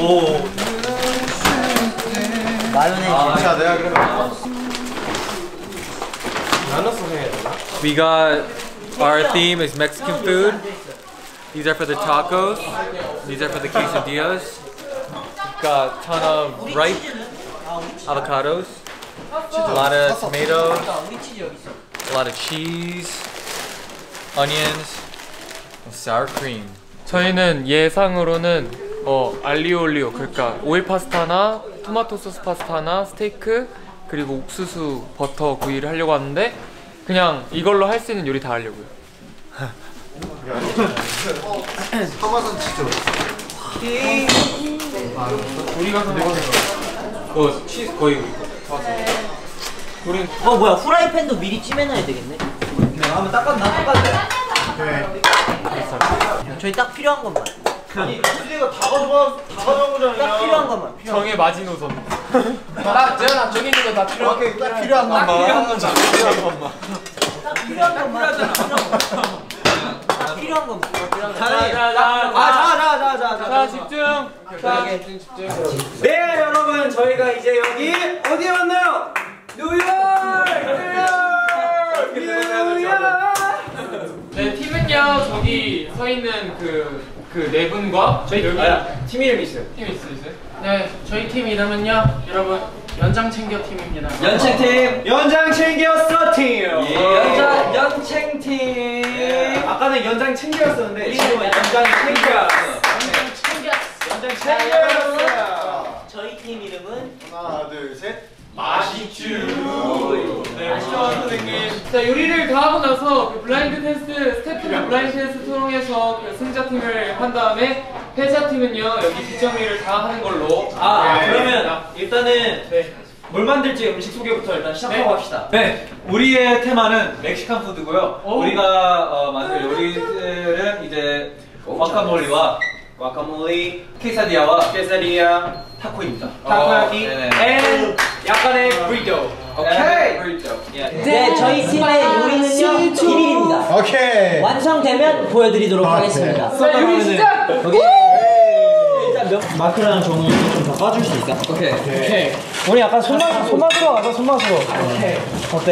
오. 마요네즈. 아, 자, 내가 그러면 We got our theme is Mexican food. These are for the tacos. These are for the quesadillas. We've got a ton of ripe avocados, a lot of tomatoes, a lot of cheese, onions, and sour cream. 저희는 예상으로는 알리올리오, 그러니까 오일 파스타나 토마토 소스 파스타나 스테이크 그리고 옥수수 버터 구이를 하려고 하는데 그냥 이걸로 할 수 있는 요리 다 하려고요. 하마산 치즈. 우리가 치즈 거의 우리 거. 우리 뭐야, 후라이팬도 미리 찜해놔야 되겠네. 한번 닦았나? 저희 딱 필요한 것만. 아니 우리가 다 가져간 거잖아. 딱 필요한 것만. 정의 마지노선. 나 저기 있는 거 다 필요한 거. 딱 필요한 것만. 딱 필요한 것만. 딱 필요한 것만. 딱 필요한 것만. 자, 집중. 네, 여러분 저희가 이제 여기 어디에 왔나요? 뉴욕. 네, 팀은요 저기 서 있는 그 네 분과 저희 팀 이름 있어요. 팀 있어요? 네, 저희 팀 이름은요 여러분 연장챙겨 팀입니다. 연챙팀, 연장챙겨서 팀. 연장팀. 예. 아까는 연장챙겨였었는데 지금은 연장챙겨. 연장챙겨. 저희 팀 이름은 하나, 둘, 셋. 맛있쥬. 네, 맛있죠 선생님. 자, 요리를 다 하고 나서 그 블라인드 테스트, 스태프를 블라인드 테스트 통해서 그 승자팀을 한 다음에 패자팀은요 여기 뒷정리를 다 하는 걸로. 네. 그러면 일단은 뭘 만들지 음식 소개부터 일단 시작하고 합시다. 네, 우리의 테마는 멕시칸 푸드고요. 우리가 만들 요리들은 이제 와카몰리, 케사디아와 타코입니다. 타코야키 and 약간의 브리또. 오케이. 네, 저희 팀의 요리는요 1인입니다. 오케이. 완성되면 보여드리도록 하겠습니다. 자, 요리 시작. 일단 마크랑 종이 좀 더 까줄 수 있다. 오케이. 우리 약간 손맛으로 가자. 손맛으로. 오케이. 어때?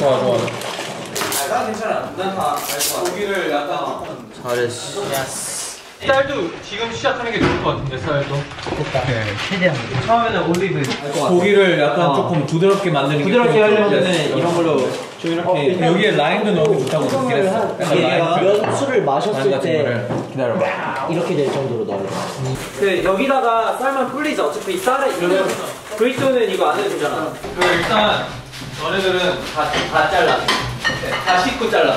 좋아. 난 괜찮아. 난 다 알고. 고기를 약간 잘했어. 쌀도 지금 시작하는 게 좋을 것 같은데, 쌀도. 됐다. 최대한. 처음에는 올리브. 고기를 약간 조금 부드럽게 만드는 게 부드럽게 하려면 이런 걸로 좀 이렇게 여기에 라임도 넣고 좋다고 느꼈어. 얘가 술을 마셨을 때 기다려봐. 이렇게 될 정도로 넣어요. 여기다가 쌀만 풀리자. 어차피 쌀에 이러면 브리또는 이거 안 해도 되잖아. 일단 너네들은 다 잘라. 다 씻고 잘라.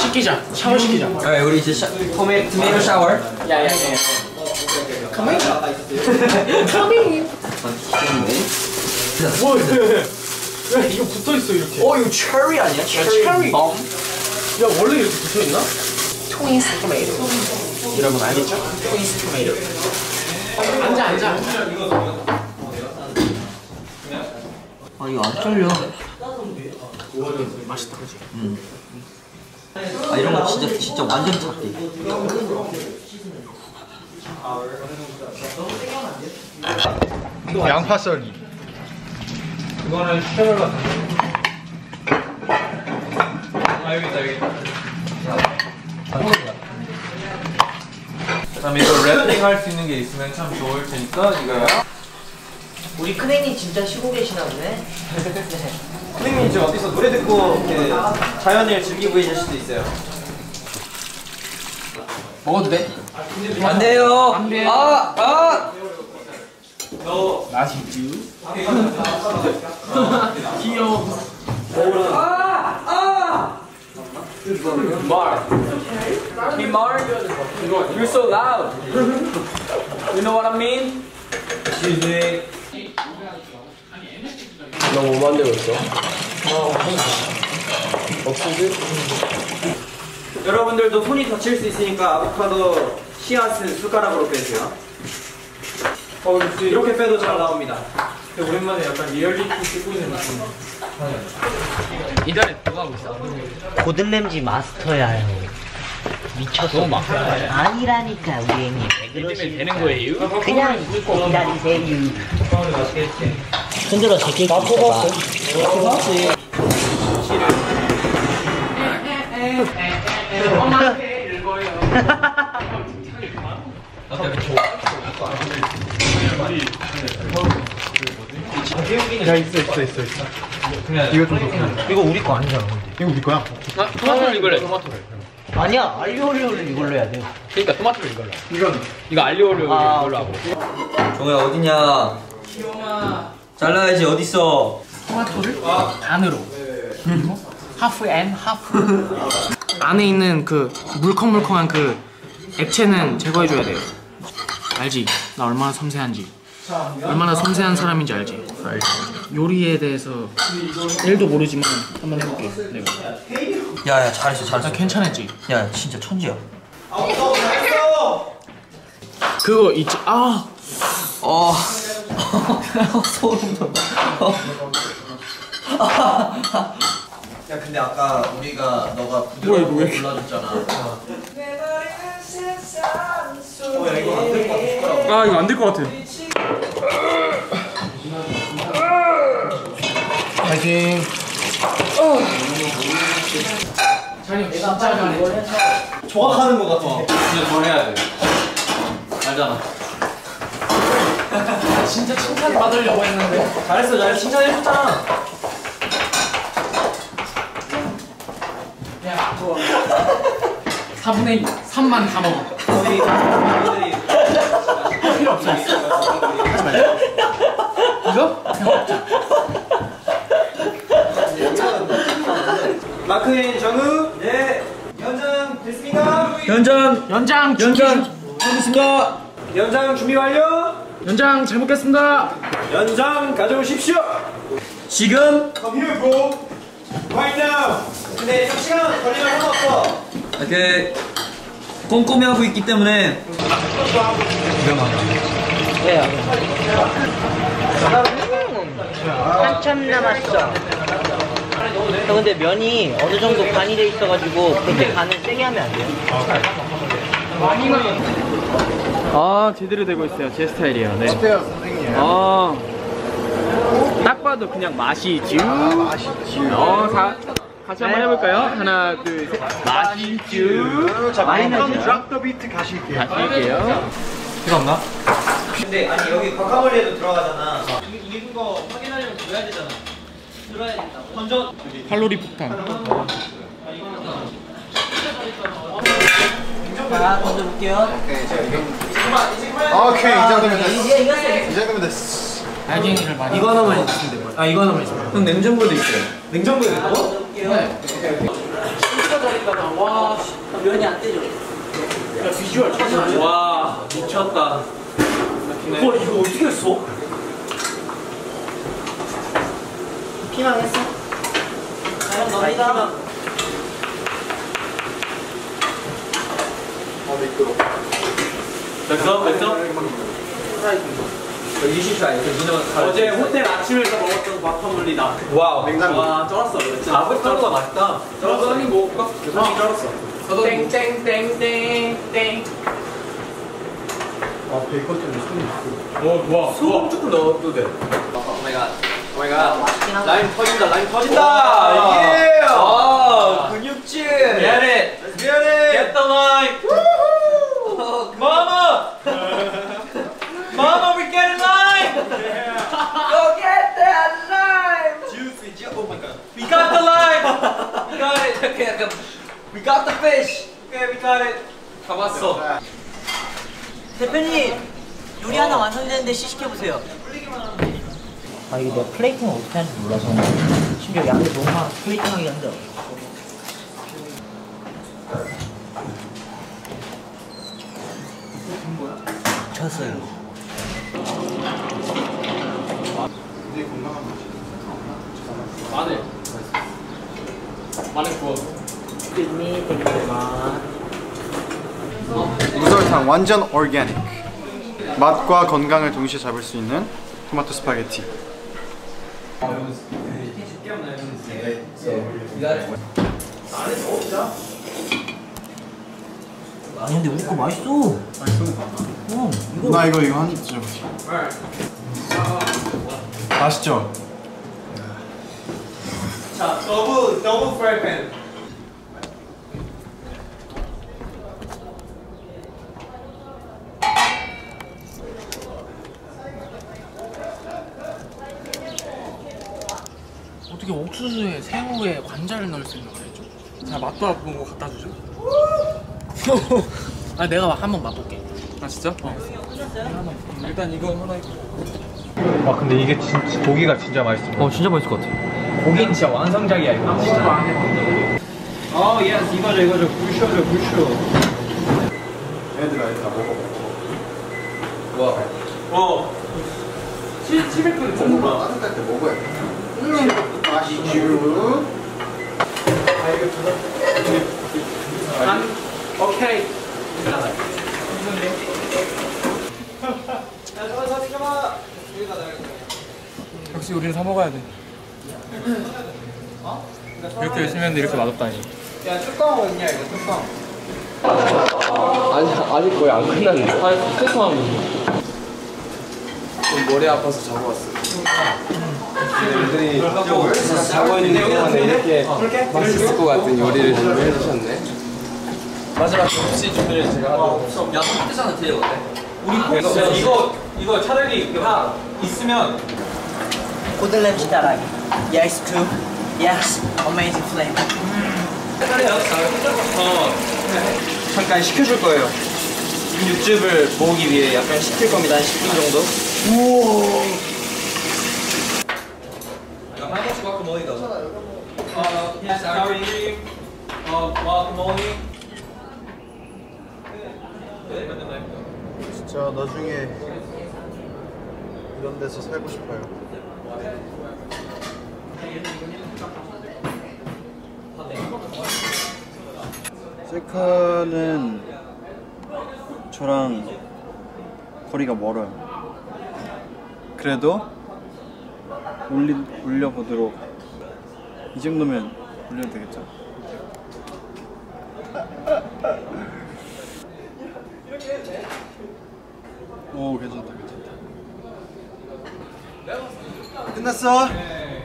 씻기자. 샤워 시키자. 네, 우리 이제 토마토 샤워. 야야야. Come in. Come in. 와, 야, 이거 붙어 있어 이렇게. 이거 체리 아니야? 체리. 야, 원래 이렇게 붙어 있나? 트위스트 토마토. 여러분 알겠죠? 트위스트 토마토. 앉아. 이거 안 잘려. 맛있다, 그렇지? 이런 거 진짜 완전 착해. 양파 썰기. 이거는 시켜볼 것 같아. 여기 있다. 그다음에 이거 랩핑 할 수 있는 게 있으면 참 좋을 테니까 이거야. 우리 큰애님 진짜 쉬고 계시나 보네. 선생님 지금 어디서 노래 듣고 자연을 즐기고 계실 수도 있어요. 먹어도 돼? 안 돼요. 맛있쥬? 귀여워. Be Mar. You're so loud. You know what I mean? 나 뭐 만들고 있어? 없으지? 여러분들도 손이 다칠 수 있으니까 아보카도 씨앗은 숟가락으로 빼세요. 이렇게 빼도 잘 나옵니다. 근데 오랜만에 약간 리얼리티 쓰고 있는 느낌. 이달에 누가 하고 있어? 고든 램지 마스터야. 미쳤어. 아니라니까 우리님. 그러시면 되는 거예요? 그냥 믿고 기다리세요. 흔들어 새끼. 나 뽑았어. 뽑았지. 엄마한테 읽어요. 야 있어. 이거 좀 넣고. 이거 우리 거 아니잖아. 이거 우리 거야? 아, 토마토를 이걸로. 아니야, 알리오올리오를 이걸로 해야 돼. 그러니까 토마토를 이걸로. 이거 알리오올리오를 이걸로 하고. 정우야 어디냐? 귀여워. 잘라야지 어디 있어? 토마토를 반으로. 하프 앤 하프. 안에 있는 그 물컹물컹한 그 액체는 제거해줘야 돼요. 알지? 나 얼마나 섬세한지. 얼마나 섬세한 사람인지 알지? 알지. 요리에 대해서 1도 모르지만 한번 해볼게. 내가. 야야 잘했어. 나 괜찮았지? 야 진짜 천지야. 그거 있지? 아. 소름 돋아. 야 근데 아까 우리가 너가 부드럽게 골라줬잖아. 야 이거 안 될 것 같아. 아 이거 안 될 것 같아. 파이팅. 찬이 진짜 잘해. 정확하는 것 같아. 진짜 더 해야 돼. 알잖아. 진짜 칭찬 받으려고 했는데. 잘했어. 칭찬해줬잖아. 야 좋아. 4분의 3만 다 먹어. 필요 없어. 하지 말자. 이거? 마크인 정우. 예. 연장 됐습니까? 연장 됐습니다. 연장 준비 완료. 연장 잘 먹겠습니다. 연장 가져오십시오. 지금. Come here, bro. Right now. 근데 좀 시간 걸리면 상관없어. 이렇게 꼼꼼히 하고 있기 때문에. 왜요? 한참 남았어. 근데 면이 어느 정도 간이 돼 있어가지고 그렇게 간을 세게 하면 안 돼요. 아 제대로 되고 있어요. 제 스타일이에요. 네. 아, 딱 봐도 그냥 맛이지요. 같이 한번 해볼까요? 하나, 둘, 셋. 맛있쥬. 자, 그럼 drop the beat 가실게요. 필요한가? 근데 아니 여기 과카몰리에도 들어가잖아. 익은 거 확인하려면 줘야 되잖아. 들어야 된다. 먼저 칼로리 폭탄. 자, 먼저 볼게요. 오케이, 이 정도면 됐어. 알갱이를 많이. 이거 하나만 있으면 돼. 이거 하나만 있으면 돼. 형 냉장고에도 있어요. 냉장고에도 있고? 네. 진짜 잘했다. 와, 면이 안 떼져. 야, 비주얼 터지네. 와, 미쳤다. 와, 이거 어떻게 했어? 피망했어? 과연 너희가. 미끄러워. 됐어? 20살 어제 호텔 아침에서 먹었던 과카몰리다. 와우. 냉장고. 와 쩔었어. 과카몰리가 맛있다. 쩔었어. 형님 먹어볼까? 쩔었어. 땡땡땡땡땡. 아 베이컨 때문에 소금 있고. 와 소금 조금 넣어도 돼. 오마이갓. 라임 터진다. 예. 아 근육질. 미안해. Get the life. Mama, we get in line! Yeah. Go get that lime! Juicy, oh my god. We got the lime! We got it! Okay, we got the fish! Okay, we got it! 다 왔어. 대표님! 요리 하나 완성되는데 시식해보세요. 아 이게 내가 플레이팅을 어떻게 하는지 몰라서 심지어 양이 너무 많아. 플레이팅하기 힘들어. 쳤어요. 마늘 구워. 무설탕 완전 오르가닉. 맛과 건강을 동시에 잡을 수 있는 토마토 스파게티. 아니 근데 우리 거 맛있어. 맛있어? 어, 이거. 나 이거 한 입 드셔보세요. 맛있죠? 자, 더블 프라이팬. 어떻게 옥수수에 새우에 관자를 넣을 수 있는 거죠? 자, 맛도 안 보고 갖다 주죠. 아, 내가 막 한번 맛볼게. 아, 진짜? 어. 일단 이거 하나 있고. 아, 근데 이게 진짜 고기가 진짜 맛있어. 어, 진짜 맛있을 것 같아. 고기는 진짜 완성작이야, 이거. 아, 진짜. 어, 예, 이거죠. 굴쇼. 얘들아, 일단 먹어. 와. 어. 700분 정도 따뜻할 때 먹어야 돼. 맛있쥬. 아, 이거 조각. 오케이. 역시 우리는 사 먹어야 돼. 이렇게 열심히 했는데 이렇게 맛없다니. 야, 뚜껑 없냐 이거 뚜껑. 아직 거의 안 끝났는데. 아, 뚜껑. 머리 아파서 자고 왔어. 애들이 자고 있는 동안에 이렇게 맛있을 것 같은 요리를 준비해 주셨네. 마지막 접시 준비를 제가 하고. 야, 똑같잖아. 뒤에 어때? 우리 꼭 이거 차라리 다 있으면 고들 냄새 나라기. Yes, true. Yes, amazing flavor. 차라리요. 잠깐 식혀줄 거예요. 육즙을 모으기 위해 약간 식힐 겁니다. 한 10분 정도. 우와. 약간 한국식 와카몰리다. Yes, curry. 와카몰리. 진짜 나중에 이런 데서 살고 싶어요. 셀카는 저랑 거리가 멀어요. 그래도 올려보도록. 이 정도면 올려도 되겠죠? 오, 괜찮다. 끝났어? 네.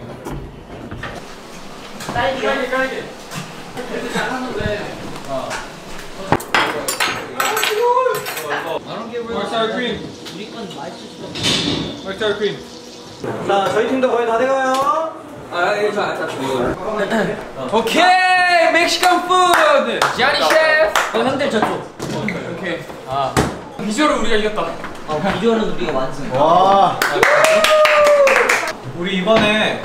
딸기. 그래도 잘하는데. 아. 월 크림. 자, 저희 팀도 거의 다 돼가요. 아, 예, 저. 오케이, 멕시칸 푸드. 야니 셰프. 형들 저쪽. 오케이. 아, 비주얼은 우리가 이겼다. 아, 비주얼은 우리가 완승. 와. 우리 이번에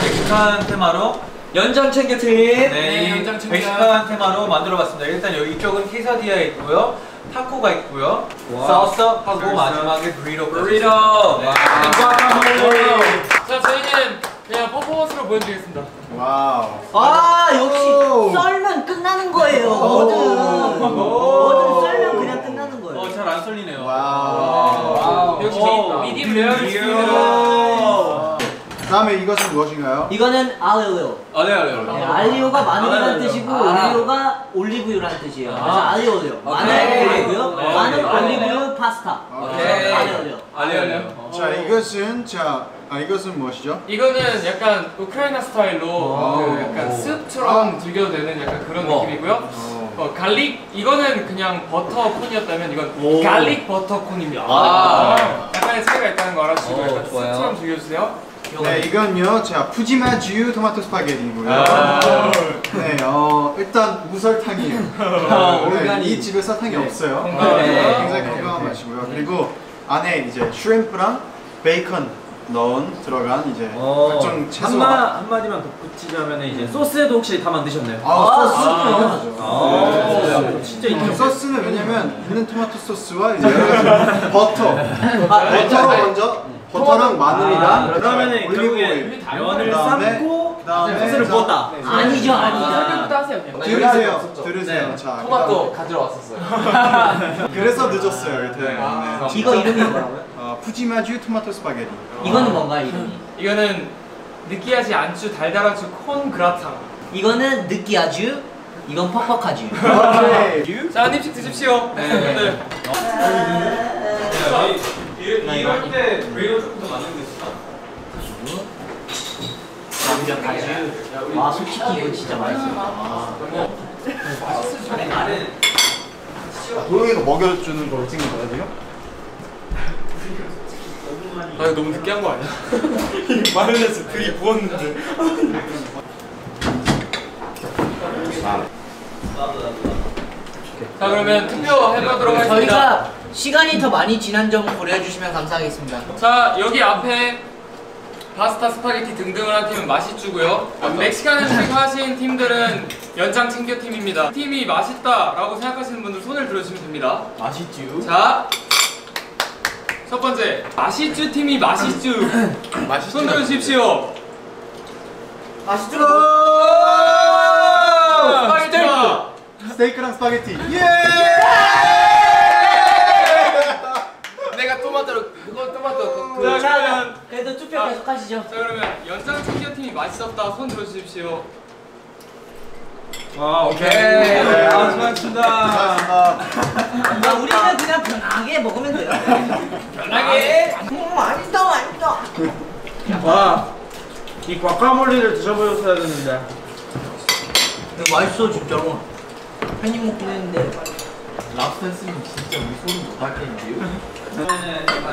멕시칸 테마로 연장 챙겨팀. 네, 연장 챙겨. 멕시칸 테마로 만들어봤습니다. 일단 여기 이쪽은 케사디아 있고요, 타코가 있고요, 사우서 하고 마지막에 브리로. 와. 자, 저희는 그냥 퍼포먼스로 보여드리겠습니다. 와우. 아, 역시 썰면 끝나는 거예요. 뭐든 썰면 그냥 끝나는 거예요. 잘 안 썰리네요. 와우. 역시 미디움 레어. 다음에 이것은 무엇인가요? 이거는 알리오가 마늘이라는 뜻이고, 올리오가 올리브유라는 뜻이에요. 그래서 알리오요. 마늘 올리브유, 마늘 올리브유 파스타. 오케이. 알리오요. 자, 이것은 이것은 무엇이죠? 이거는 약간 우크라이나 스타일로 그 약간 스프처럼 즐겨도 되는 약간 그런 느낌이고요. 갈릭, 이거는 그냥 버터콘이었다면 이건 갈릭 버터콘입니다. 약간의 차이가 있다는 거 알아주시고 약간 스프처럼 즐겨주세요. 네, 이건요, 제가 푸지마쥬 토마토 스파게티고요. 네, 일단 무설탕이에요. 네, 이 집에 설탕이 없어요. 굉장히 건강한 맛이고요. 그리고 안에 이제 슈림프랑 베이컨 들어간 이제 각종 채소와. 한마디만 덧붙이자면 이제 소스에도 혹시 다 만드셨나요? 소스는 진짜 있죠. 소스는 왜냐면 있는 토마토 소스와 이제 버터 먼저. 버터랑 마늘이랑 그러면은 결국에 면을 삶고 그다음에 소스를 부었다. 아니죠. 들으세요. 자, 토마토 가지러 왔었어요. 그래서 늦었어요. 이거 이름이 뭐라고요? 푸지마쥬 토마토 스파게티. 이거는 뭔가요, 이름이? 이거는 느끼하지 않쥬 달달한쥬 콘 그라탕. 이거는 느끼하쥬 이건 퍽퍽하지. 자, 한 입씩 드십시오. 네. 이럴 때 브이로 조금 더 많은 게 있어. 완전 가지. 와, 솔직히 이거 진짜 맛있어. 나는 도영이가 먹여주는 걸 찍는 거야 지금? 아, 이거 너무 늦게 한 거 아니야? 마요네즈 들이 부었는데. 자, 그러면 투표 해보도록 하겠습니다. 저희가 시간이 더 많이 지난 점을 고려해주시면 감사하겠습니다. 자, 여기 앞에 파스타, 스파게티 등등을 한 팀은 맛있주고요, 멕시칸을 참가하신 팀들은 연장 챙겨팀입니다. 팀이 맛있다 라고 생각하시는 분들 손을 들어주시면 됩니다. 맛있쥬. 자, 첫 번째 맛있쥬 팀이 맛있쥬 손 들어주십시오. 맛있쥬. 스테이크랑 스파게티. 예! 내가 토마토로 그거 토마토. 그러면 그래도 투표 계속 하시죠. 자, 그러면 연장 챙겨 팀이 맛있었다 손 들어주십시오. 아, 오케이. 네, 수고하셨습니다. 아, 우리는 그냥 편하게 먹으면 돼요. 편하게. 맛있다, 맛있다. 와, 이 과카몰리를 드셔보셨어야 되는데. 맛있어 진짜로. 한 입 먹긴 했는데 랍센스님 진짜 우리 소리 못할 텐데요?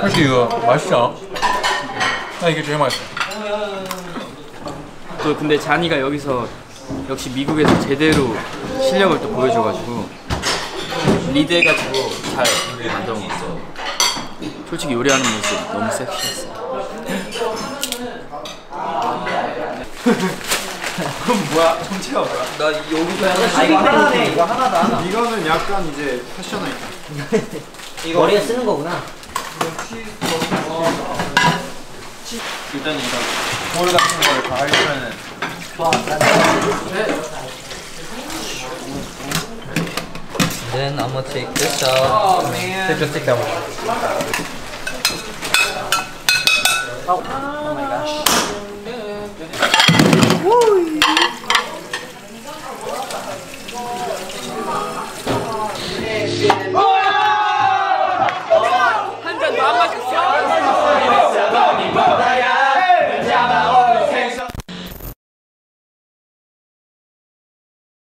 솔직히 이거 맛있어. 나 이게 제일 맛있어. 또 근데 잔이가 여기서 역시 미국에서 제대로 실력을 또 보여줘가지고 리드해가지고 잘 만들어 먹었어. 솔직히 요리하는 모습 너무 섹시했어. 그럼 뭐야? 정체가 뭐야? 나 여기서 이거 하나다. 이거는 약간 이제 패셔널. 이거 머리에 쓰는 거구나. 일단 이거 볼 같은 거를 다 해주면은. Then I'm gonna take this out. Oh man. Take that one. Oh my gosh. Oh!